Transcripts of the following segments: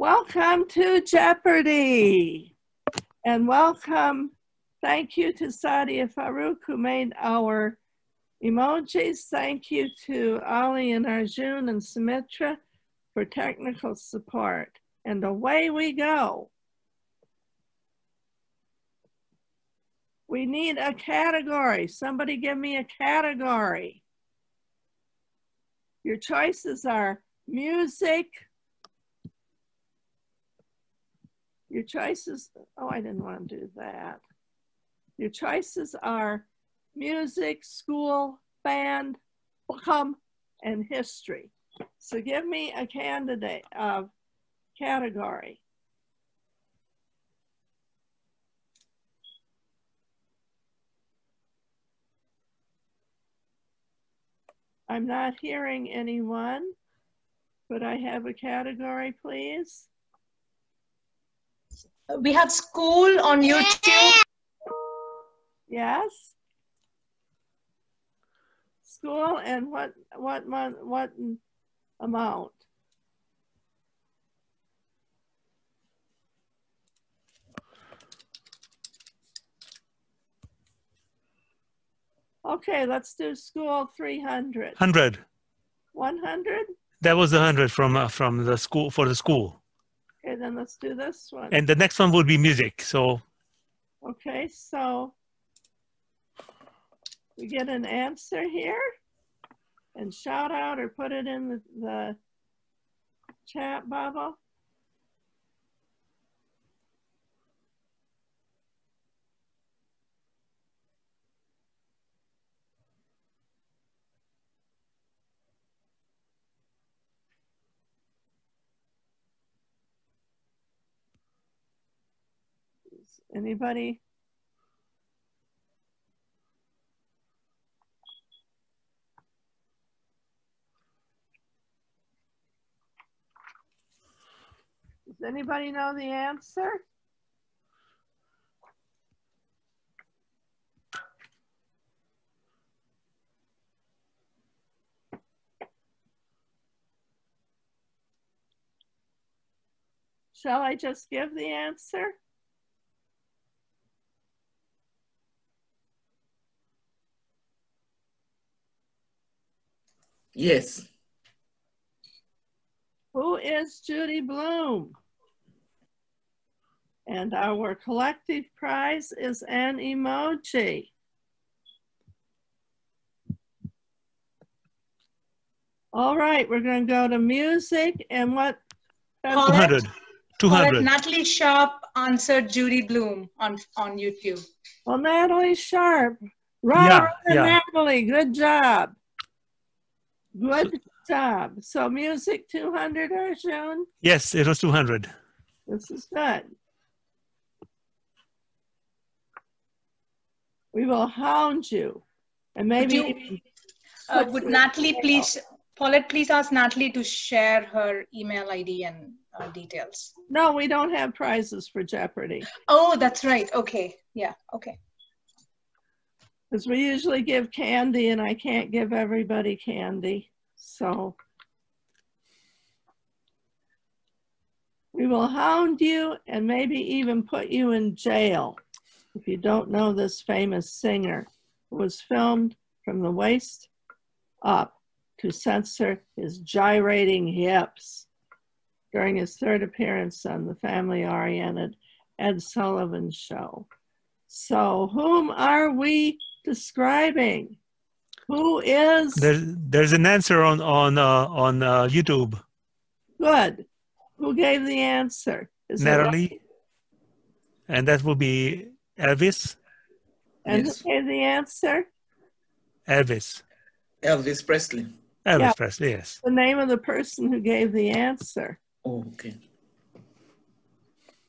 Welcome to Jeopardy! And welcome, thank you to Saadia Farooq who made our emojis. Thank you to Ali and Arjun and Sumitra for technical support. And away we go. We need a category. Somebody give me a category. Your choices are music. Your choices, oh, I didn't want to do that. Your choices are music, school, band, book, and history. So give me a candidate of category. I'm not hearing anyone. Could I have a category, please? We have school on YouTube. Yes. School and what amount? Okay, let's do school 300. 100. 100? That was 100 from the school, for the school. Okay, then let's do this one. And the next one would be music, so. Okay, so we get an answer here and shout out or put it in the chat bubble. Anybody? Does anybody know the answer? Shall I just give the answer? Yes. Who is Judy Blume? And our collective prize is an emoji. All right, we're going to go to music and what? 200. 200. Natalie Sharp answered Judy Blume on YouTube. Well, Natalie Sharp. Right, yeah. Natalie, good job. Good job. So music 200, Arjun? Yes, it was 200. This is good. We will hound you. And maybe... would Natalie please... Paulette, please ask Natalie to share her email ID and details. No, we don't have prizes for Jeopardy. Oh, that's right. Okay. Yeah, okay. Because we usually give candy and I can't give everybody candy. So we will hound you and maybe even put you in jail if you don't know this famous singer who was filmed from the waist up to censor his gyrating hips during his third appearance on the family-oriented Ed Sullivan show. So whom are we describing? Who is? There's an answer on YouTube. Good. Who gave the answer? Is Natalie. And that will be Elvis. And yes. Who gave the answer? Elvis. Elvis Presley. Elvis Presley, yes. The name of the person who gave the answer. Oh, okay.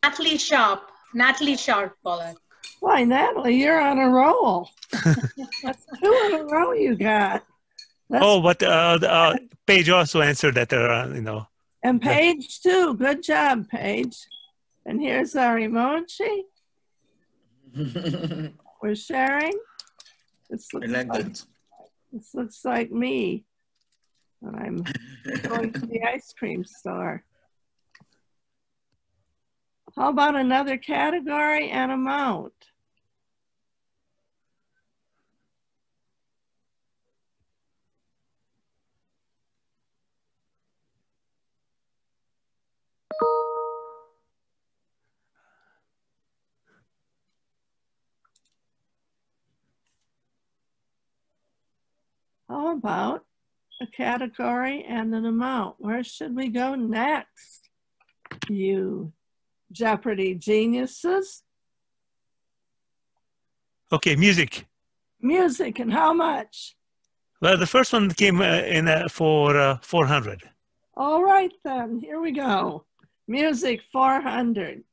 Natalie Sharp. Natalie Sharp, Paula. Why, Natalie, you're on a roll. That's 2 in a row you got. That's but Paige also answered that, you know. And Paige, too. Good job, Paige. And here's our emoji. We're sharing. This looks like me when I'm going to the ice cream store. How about another category and amount? How about a category and an amount? Where should we go next, you Jeopardy geniuses? Okay, music. Music, and how much? Well, the first one came in for 400. All right then, here we go. Music, 400.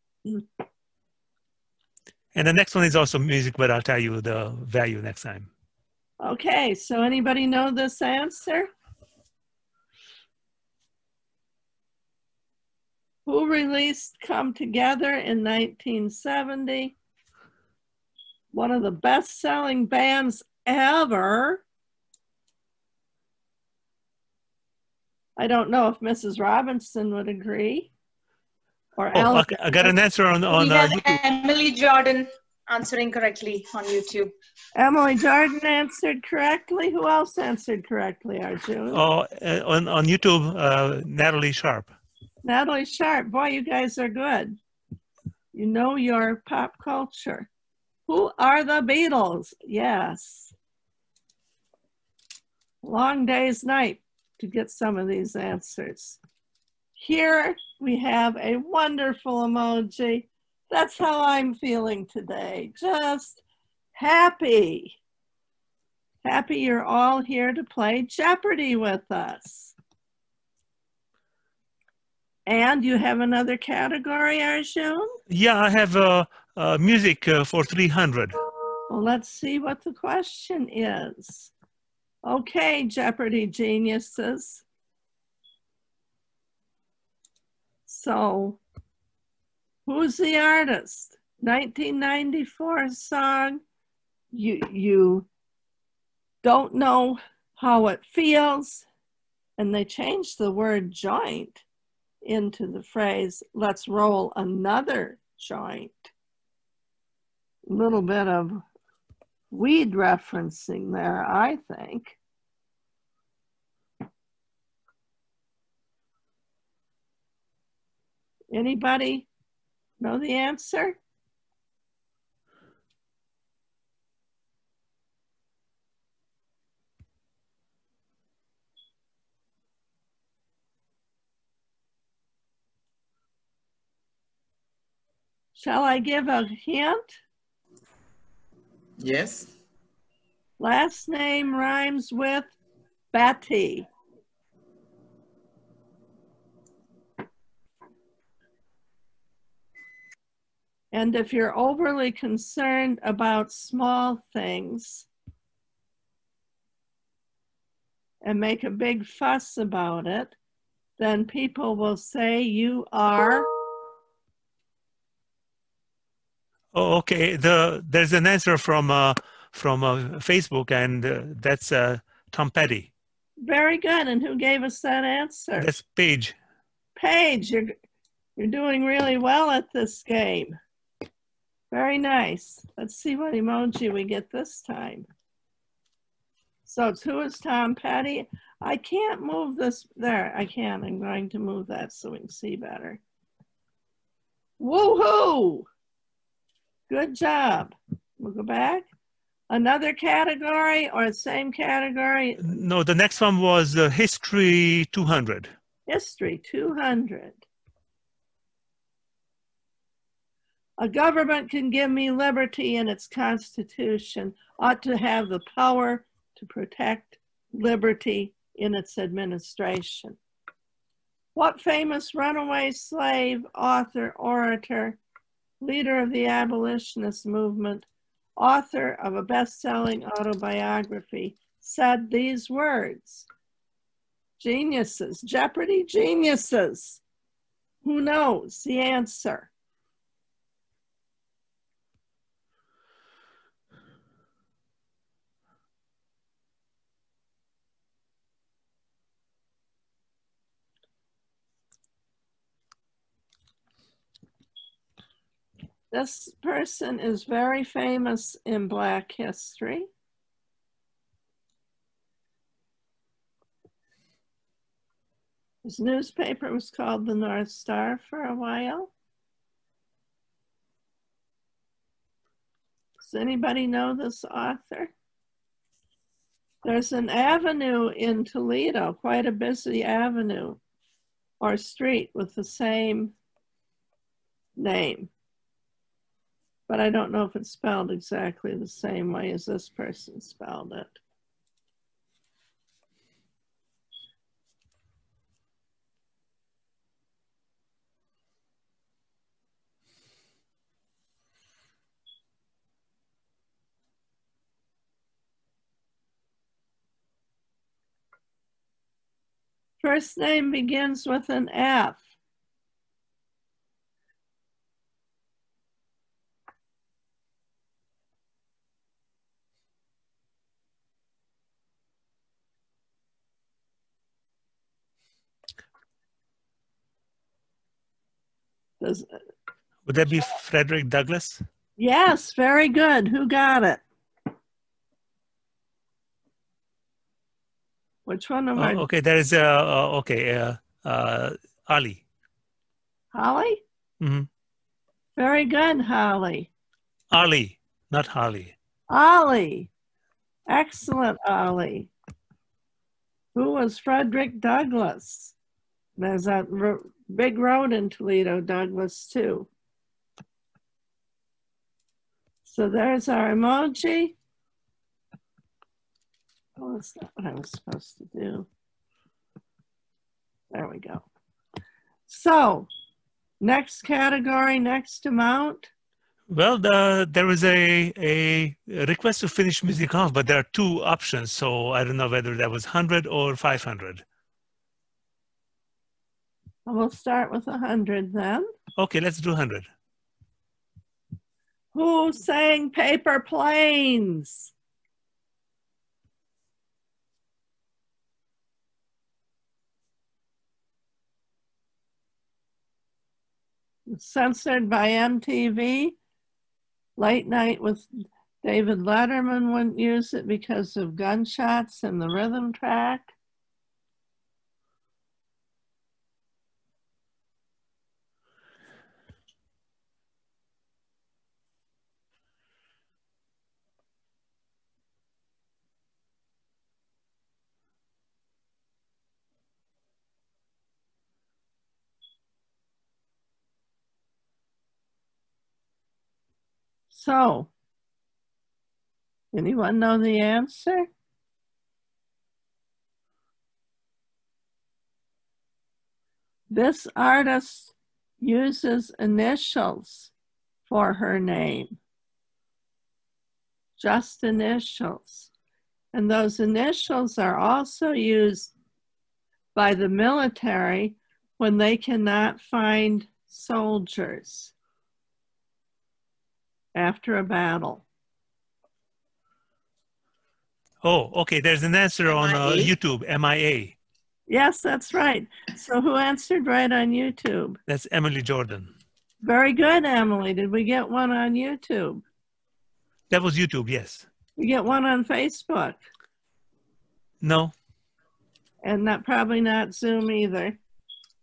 And the next one is also music, but I'll tell you the value next time. Okay, so anybody know this answer? Who released Come Together in 1970? One of the best-selling bands ever. I don't know if Mrs. Robinson would agree. Or Alice. I got an answer on Emily Jordan answering correctly on YouTube. Emily Jordan answered correctly. Who else answered correctly, Arjun? Oh, on YouTube, Natalie Sharp. Natalie Sharp, boy, you guys are good. You know your pop culture. Who are the Beatles? Yes. Long day's night to get some of these answers. Here we have a wonderful emoji. That's how I'm feeling today. Just happy. Happy you're all here to play Jeopardy with us. And you have another category, Arjun? Yeah, I have music for 300. Well, let's see what the question is. Okay, Jeopardy geniuses. So, who's the artist? 1994 song. You don't know how it feels. And they changed the word joint into the phrase, let's roll another joint. A little bit of weed referencing there, I think. Anybody know the answer? Shall I give a hint? Yes. Last name rhymes with Batty. And if you're overly concerned about small things and make a big fuss about it, then people will say you are... Oh, okay. There's an answer from Facebook, and that's Tom Petty. Very good. And who gave us that answer? That's Paige. Paige, you're doing really well at this game. Very nice. Let's see what emoji we get this time. So it's who is Tom Petty? I can't move this. There, I can. I'm going to move that so we can see better. Woohoo! Good job. We'll go back. Another category or the same category? No, the next one was History 200. History 200. A government can give me liberty, and its constitution ought to have the power to protect liberty in its administration. What famous runaway slave, author, orator, leader of the abolitionist movement, author of a best-selling autobiography, said these words? Geniuses, Jeopardy geniuses. Who knows the answer? This person is very famous in Black history. His newspaper was called the North Star for a while. Does anybody know this author? There's an avenue in Toledo, quite a busy avenue or street with the same name, but I don't know if it's spelled exactly the same way as this person spelled it. First name begins with an F. Would that be Frederick Douglass? Yes, very good. Who got it? Which one am I? Okay, there is Holly. Holly? Mm-hmm. Very good, Holly. Ollie, not Holly. Ollie. Excellent, Ollie. Who was Frederick Douglass? There's that big road in Toledo, Douglass, too. So there's our emoji. Oh, that's not what I was supposed to do. There we go. So, next category, next amount. Well, there was a request to finish music off, but there are two options. So I don't know whether that was 100 or 500. We'll start with 100 then. Okay, let's do 100. Who sang Paper Planes? Censored by MTV. Late Night with David Letterman wouldn't use it because of gunshots and the rhythm track. So, anyone know the answer? This artist uses initials for her name, just initials. And those initials are also used by the military when they cannot find soldiers after a battle. Oh, okay, there's an answer on YouTube, M.I.A. Yes, that's right. So who answered right on YouTube? That's Emily Jordan. Very good, Emily. Did we get one on YouTube? That was YouTube, yes. We get one on Facebook? No. And not, probably not Zoom either.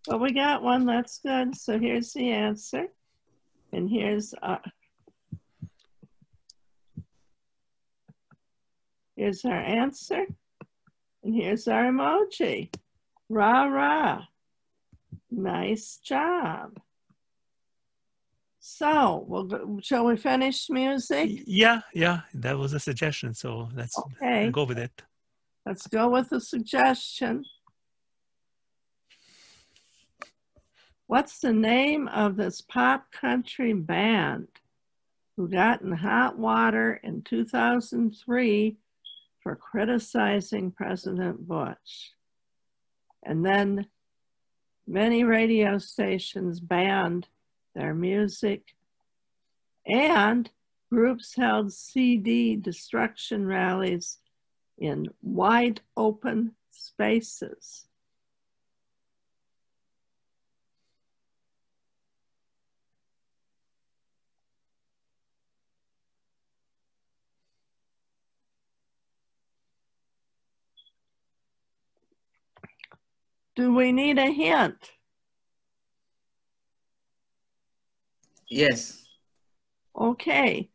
But we got one, that's good. So here's the answer. And here's... here's our answer, and here's our emoji. Rah, rah. Nice job. So, we'll, shall we finish music? Yeah, yeah, that was a suggestion, so let's go with it. Let's go with the suggestion. What's the name of this pop country band who got in hot water in 2003 for criticizing President Bush? And then many radio stations banned their music, and groups held CD destruction rallies in wide open spaces. Do we need a hint? Yes. Okay.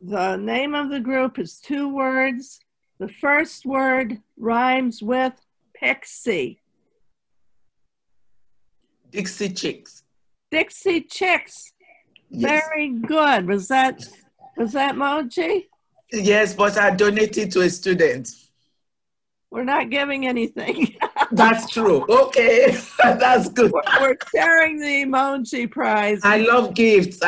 The name of the group is 2 words. The first word rhymes with Pixie. Dixie Chicks. Dixie Chicks. Yes. Very good. Was that Moji? Yes, but I donated to a student. We're not giving anything. That's true. Okay, that's good. We're sharing the emoji prize. I love gifts.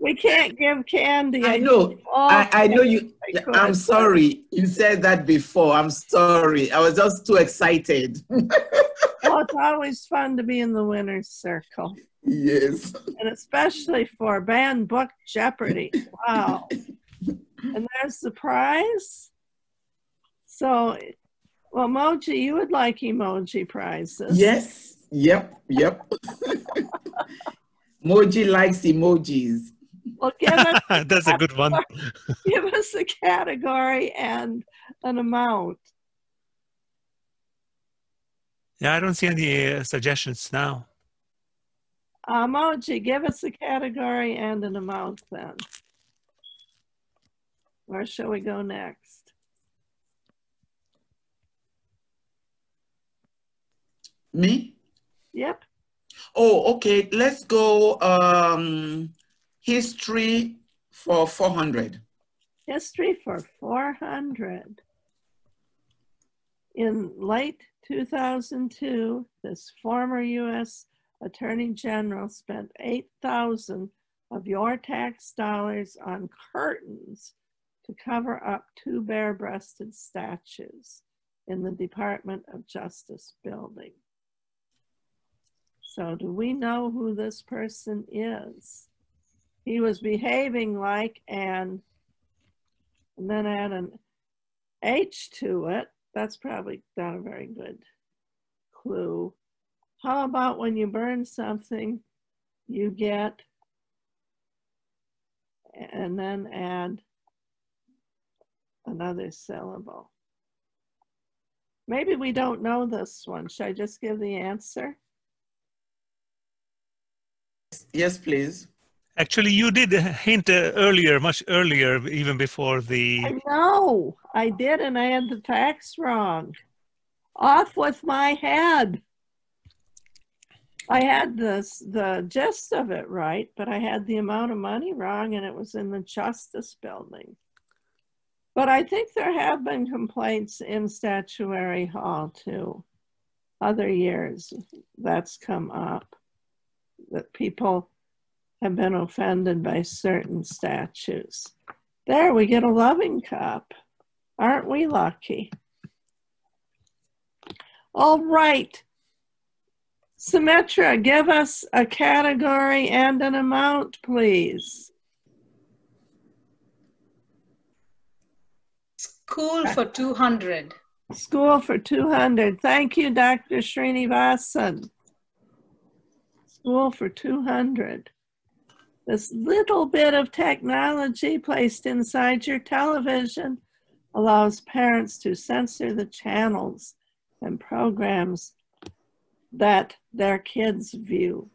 We can't give candy. I know. I know you. I'm sorry. You said that before. I'm sorry. I was just too excited. Well, it's always fun to be in the winner's circle. Yes. And especially for banned book Jeopardy. Wow. And there's the prize. So, well, Moji, you would like emoji prizes. Yes. Yep. Yep. Moji likes emojis. Well, give us a that's a good one. Give us a category and an amount. Yeah, I don't see any suggestions now. Moji, give us a category and an amount then. Where shall we go next? Me? Yep. Oh, okay. Let's go history for 400. History for 400. In late 2002, this former U.S. Attorney General spent $8,000 of your tax dollars on curtains to cover up 2 bare-breasted statues in the Department of Justice building. So do we know who this person is? He was behaving like an, and then add an H to it. That's probably not a very good clue. How about when you burn something, you get, and then add another syllable. Maybe we don't know this one. Should I just give the answer? Yes, please. Actually, you did hint earlier, much earlier, even before the... I know, I did, and I had the facts wrong. Off with my head. I had the gist of it right, but I had the amount of money wrong, and it was in the Justice building. But I think there have been complaints in Statuary Hall, too. Other years, that's come up. That people have been offended by certain statues. There, we get a loving cup. Aren't we lucky? All right. Sumitra, give us a category and an amount, please. School for 200. School for 200. Thank you, Dr. Srinivasan. School for 200. This little bit of technology placed inside your television allows parents to censor the channels and programs that their kids view.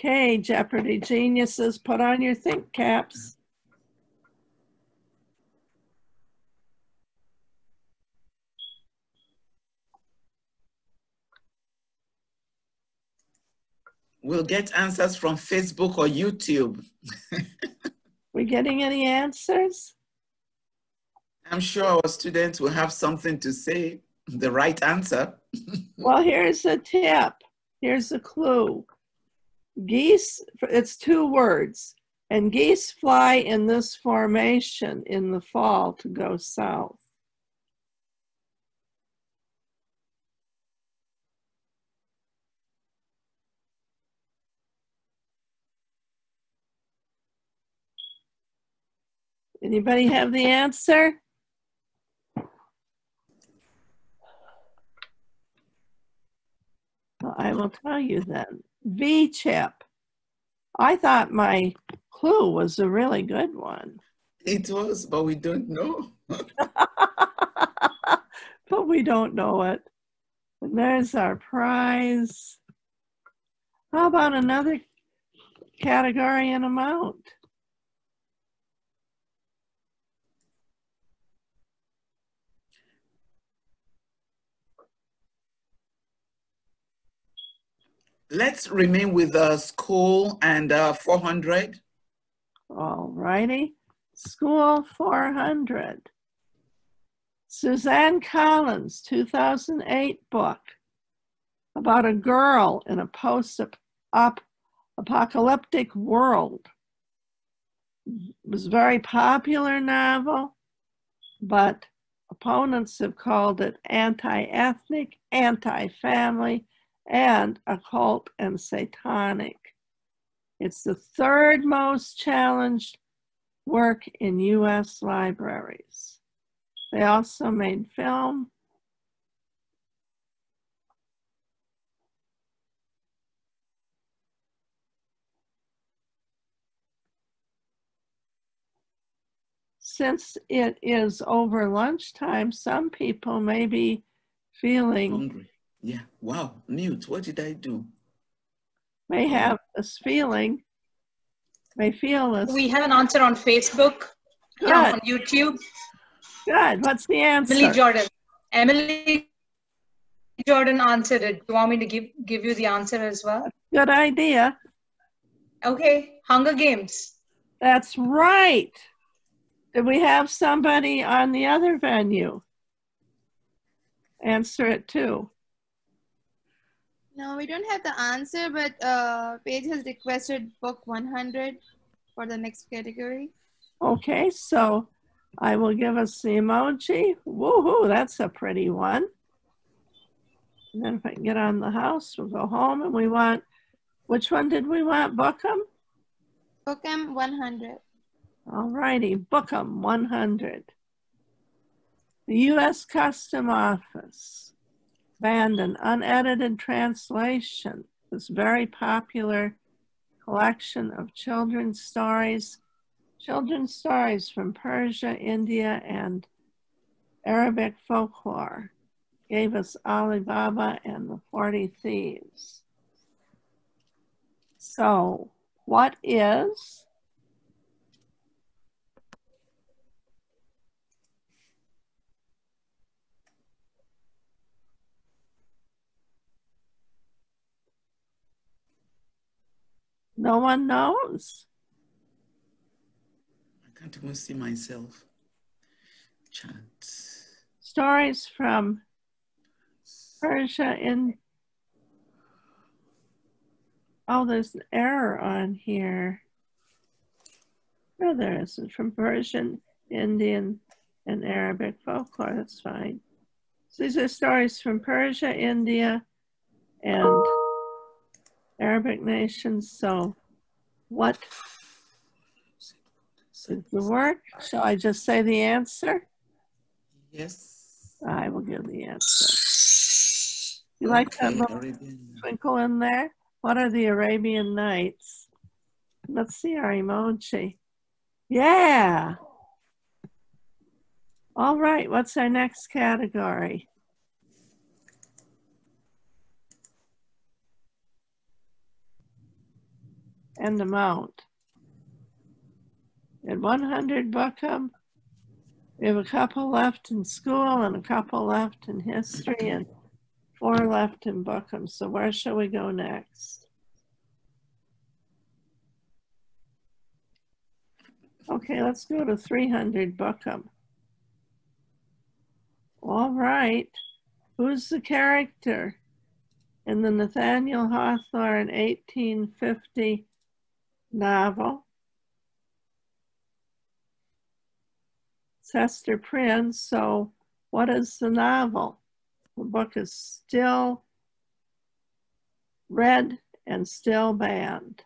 Okay, Jeopardy geniuses, put on your think caps. We'll get answers from Facebook or YouTube. We're getting any answers? I'm sure our students will have something to say, the right answer. Well, here's a tip. Here's a clue. Geese, it's 2 words, and geese fly in this formation in the fall to go south. Anybody have the answer? Well, I will tell you then. V-chip. I thought my clue was a really good one. It was, but we don't know. but we don't know it. And there's our prize. How about another category and amount? Let's remain with school and 400. All righty. School 400. Suzanne Collins, 2008 book about a girl in a post-apocalyptic world. It was a very popular novel, but opponents have called it anti-ethnic, anti-family, and occult and satanic. It's the third most challenged work in U.S. libraries. They also made film. Since it is over lunchtime, some people may be feeling hungry. Yeah, wow, mute, what did I do? May have this feeling, may feel this. We have an answer on Facebook, yeah, on YouTube. Good, what's the answer? Emily Jordan. Emily Jordan answered it. Do you want me to give you the answer as well? Good idea. Okay, Hunger Games. That's right. Did we have somebody on the other venue? Answer it too. No, we don't have the answer, but Paige has requested book 100 for the next category. Okay, so I will give us the emoji. Woohoo, that's a pretty one. And then if I can get on the house, we'll go home. And we want, which one did we want? Bookham? Bookham 100. All righty, Bookham 100. The U.S. Custom Office banned an unedited translation, this very popular collection of children's stories from Persia, India, and Arabic folklore, gave us Ali Baba and the 40 Thieves. So what is . No one knows. I can't even see myself. Chat. Stories from Persia in... Oh, there's an error on here. No, there isn't. From Persian, Indian, and Arabic folklore. That's fine. So these are stories from Persia, India, and Arabic nations. So what is the word? Shall I just say the answer? Yes. I will give the answer. You like that little twinkle in there? What are the Arabian Nights? Let's see our emoji. Yeah. All right, what's our next category? And amount. At 100 Bookham, we have a couple left in school and a couple left in history and 4 left in Bookham. So where shall we go next? Okay, let's go to 300 Bookham. All right, who's the character in the Nathaniel Hawthorne 1850 novel? It's Hester Prynne. So what is the novel? The book is still read and still banned.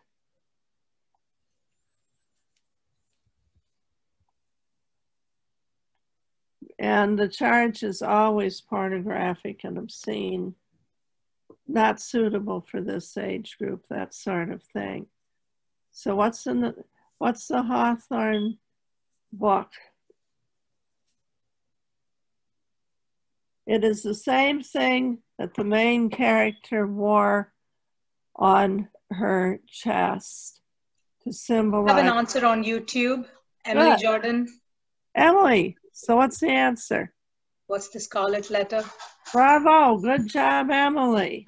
And the charge is always pornographic and obscene, not suitable for this age group, that sort of thing. So what's the Hawthorne book? It is the same thing that the main character wore on her chest to symbolize. I have an answer on YouTube. Emily Jordan. Emily, so what's the answer? What's the scarlet letter? Bravo, good job, Emily.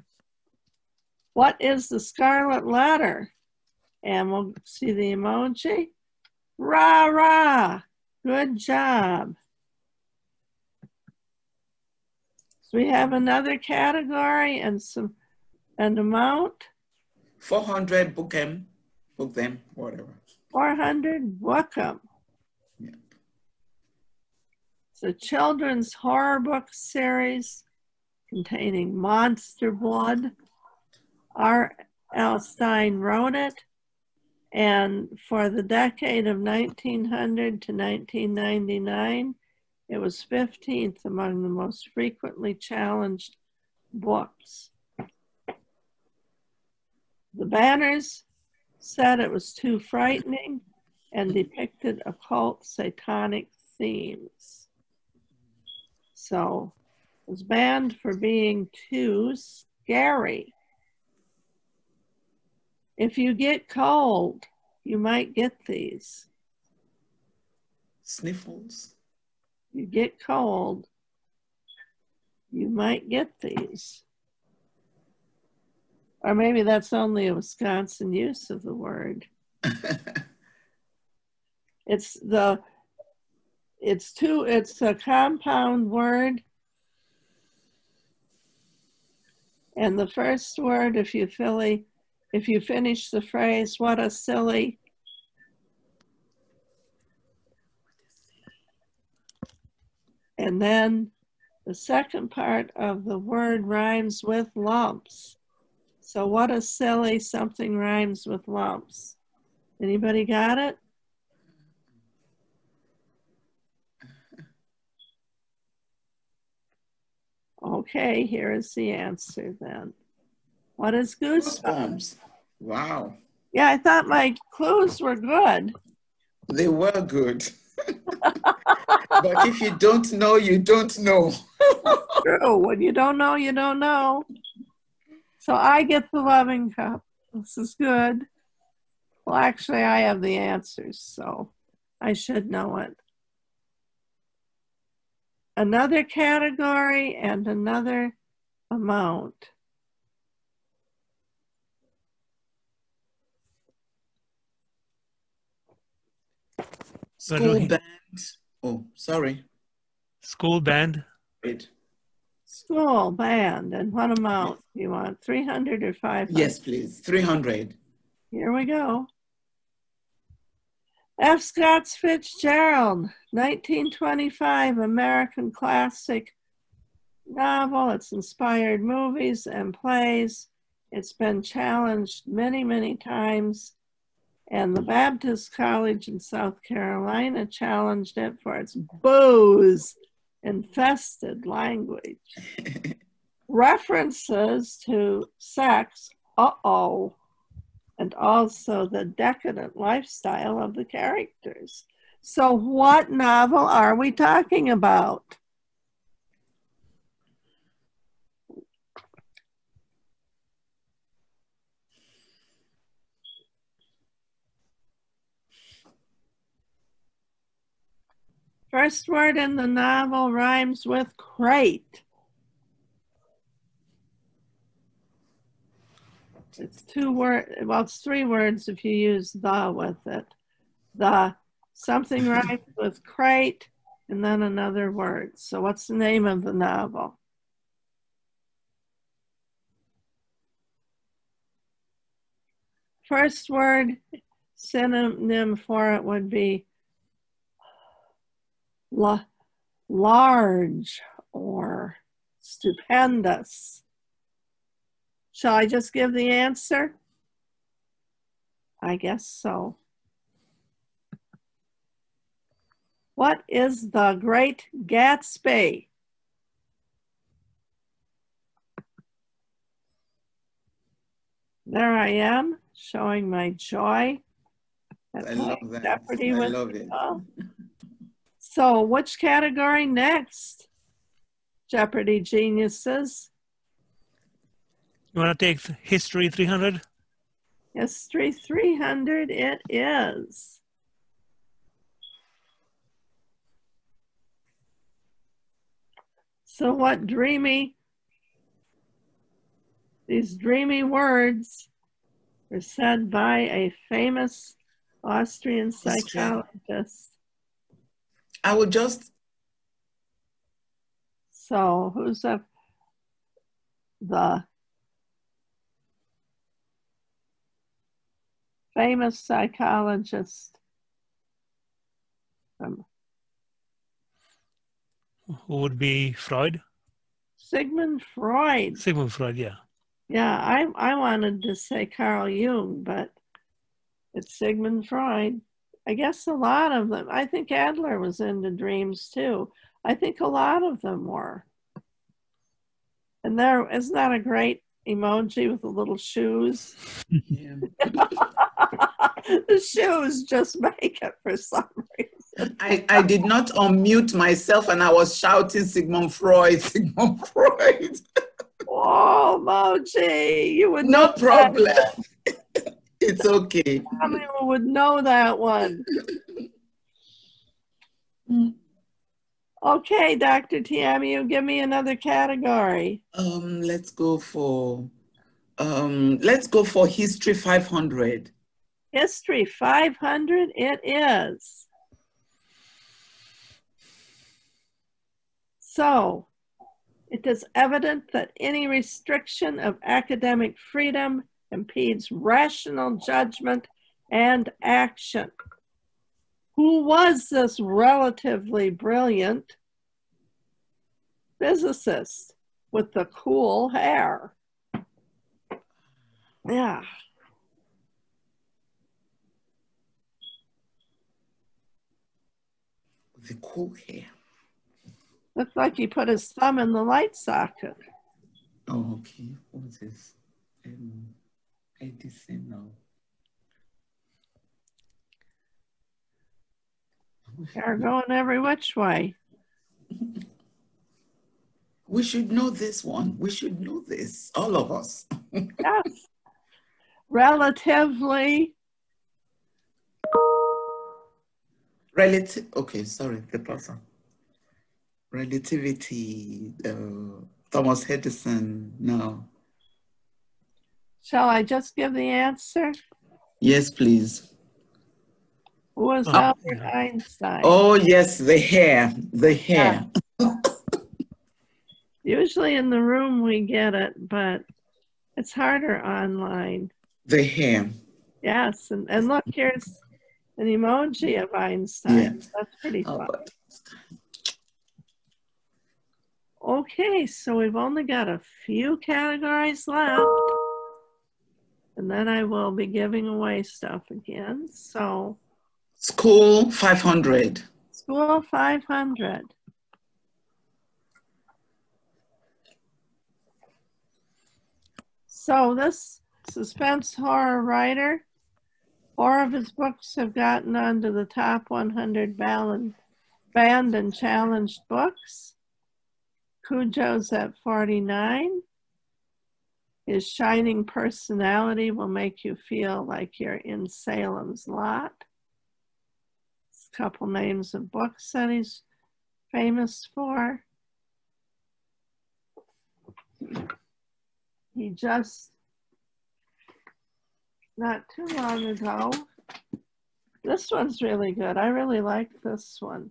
What is the scarlet letter? And we'll see the emoji. Rah, rah, good job. So we have another category and some, an amount. 400 book them, whatever. 400 book them. Yep. It's a children's horror book series containing monster blood. R.L. Stine wrote it, and for the decade of 1900 to 1999, it was 15th among the most frequently challenged books. The banners said it was too frightening and depicted occult satanic themes. So it was banned for being too scary. If you get cold, you might get these. Sniffles. You get cold, you might get these. Or maybe that's only a Wisconsin use of the word. It's a compound word. And the first word, if you finish the phrase, what a silly. And then the second part of the word rhymes with lumps. So what a silly something rhymes with lumps. Anybody got it? Okay, here is the answer then. What is goosebumps? Wow. Yeah, I thought my clues were good. They were good. But if you don't know, you don't know. True. When you don't know, you don't know. So I get the loving cup. This is good. Well, actually, I have the answers, so I should know it. Another category and another amount. School band. Oh, sorry. School band. Great. School band. And what amount do you want? 300 or 500? Yes, please. 300. Here we go. F. Scott Fitzgerald, 1925 American classic novel. It's inspired movies and plays. It's been challenged many, many times. And the Baptist College in South Carolina challenged it for its booze-infested language. References to sex, uh-oh, and also the decadent lifestyle of the characters. So what novel are we talking about? First word in the novel rhymes with crate. It's two words, well, it's three words if you use the with it. The something rhymes with crate and then another word. So what's the name of the novel? First word, synonym for it would be large or stupendous. Shall I just give the answer? I guess so. What is The Great Gatsby? There I am, showing my joy. I love that. I love it. So which category next? Jeopardy Geniuses. You want to take History 300? History 300 it is. So what dreamy, these dreamy words were said by a famous Austrian psychologist. I would just. So who's the famous psychologist? Who would be Freud? Sigmund Freud. Sigmund Freud, yeah. Yeah, I wanted to say Carl Jung, but it's Sigmund Freud. I guess a lot of them. I think Adler was into dreams too. I think a lot of them were. And there, isn't that a great emoji with the little shoes? Yeah. The shoes just make it for some reason. I did not unmute myself and I was shouting Sigmund Freud, Sigmund Freud. Oh, Moji, you would no problem. It's okay. Family would know that one. Okay, Dr. Tiamiu, give me another category. Let's go for History 500. History 500 it is. So, it is evident that any restriction of academic freedom impedes rational judgment and action. Who was this relatively brilliant physicist with the cool hair? Yeah. The cool hair. Looks like he put his thumb in the light socket. Oh, okay. What was this? Edison, no. They're going every which way. We should know this one. We should know this, all of us. Yes. Relative, okay, sorry, the person. Relativity, Thomas Edison, no. Shall I just give the answer? Yes, please. Who was Albert Einstein? Oh, yes, the hair, the hair. Yeah. Usually in the room we get it, but it's harder online. The hair. Yes, and look, here's an emoji of Einstein. Yeah. That's pretty fun. Okay, so we've only got a few categories left. And then I will be giving away stuff again, so. School 500. School 500. So this suspense horror writer, 4 of his books have gotten onto the top 100 banned and challenged books. Cujo's at 49. His shining personality will make you feel like you're in Salem's Lot. It's a couple names of books that he's famous for. He just, not too long ago, this one's really good. I really like this one.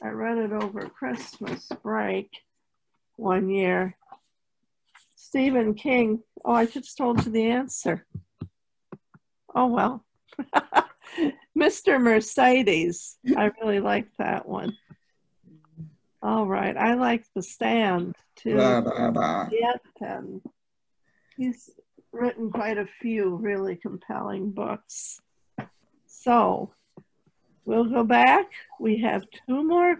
I read it over Christmas break one year. Stephen King. Oh, I just told you the answer. Oh, well. Mr. Mercedes. I really like that one. All right. I like The Stand, too. Blah, blah, blah. He's written quite a few really compelling books. So we'll go back. We have 2 more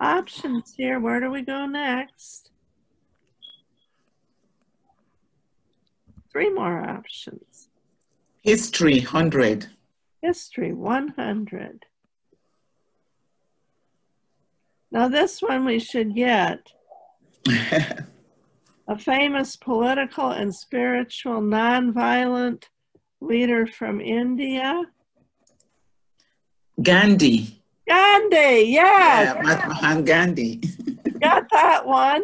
options here. Where do we go next? 3 more options. History 100. History 100. Now this one we should get a famous political and spiritual nonviolent leader from India. Gandhi. Gandhi, yes. Yeah, Mahatma Gandhi. Got that one.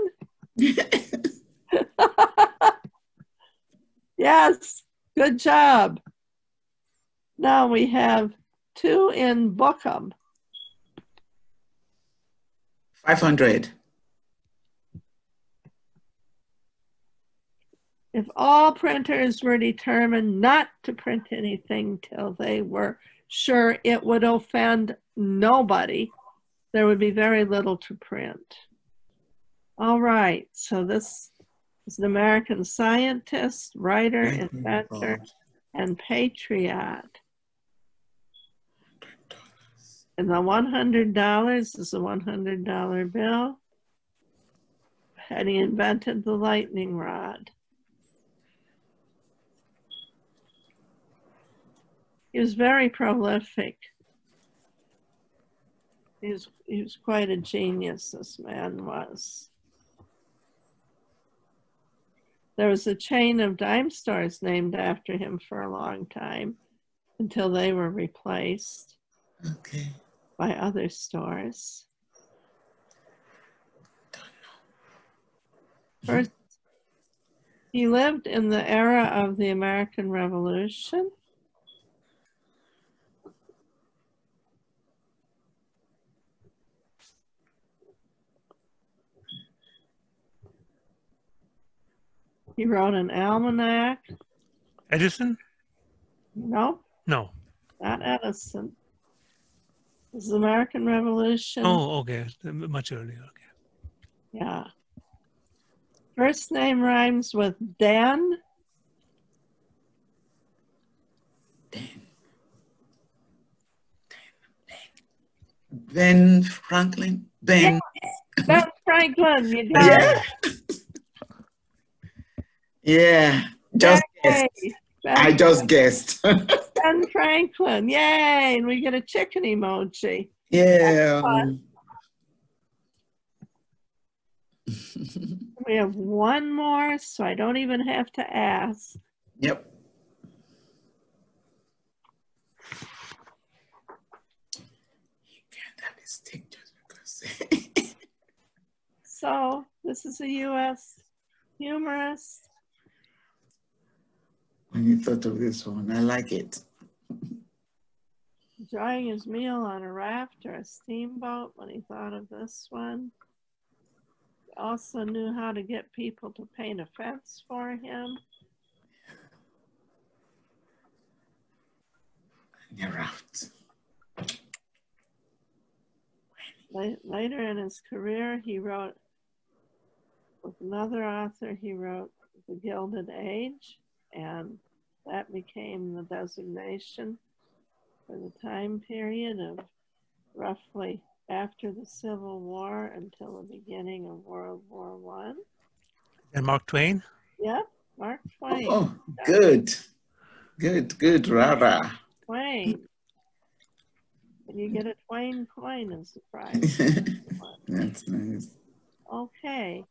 Yes, good job. Now we have two in Bookham. 500. If all printers were determined not to print anything till they were sure it would offend nobody, there would be very little to print. All right, so this is an American scientist, writer, inventor, and patriot. And the $100 is a $100 bill. And he invented the lightning rod. He was very prolific. He was quite a genius, this man was. There was a chain of dime stores named after him for a long time until they were replaced by other stores. First, he lived in the era of the American Revolution. He wrote an almanac. Edison? No. No. Not Edison. It was the American Revolution. Oh, okay. Much earlier. Okay. Yeah. First name rhymes with Dan. Dan. Ben Franklin. Ben. Yeah. Ben Franklin. You got it. Yeah, just guessed. I just guessed. Ben Franklin, yay! And we get a chicken emoji. Yeah. We have one more, so I don't even have to ask. Yep. You can't have a stick just because. So this is a U.S. humorist. When you thought of this one, I like it. Enjoying his meal on a raft or a steamboat when he thought of this one. He also knew how to get people to paint a fence for him. On a raft. Later in his career, he wrote, with another author, he wrote The Gilded Age. And that became the designation for the time period of roughly after the Civil War until the beginning of World War I. And Mark Twain? Yep, Mark Twain. Oh, good. Good, good, Rara. Twain. And you get a Twain coin as a prize. That's nice. Okay.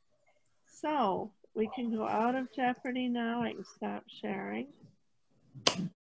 So we can go out of Jeopardy now. I can stop sharing.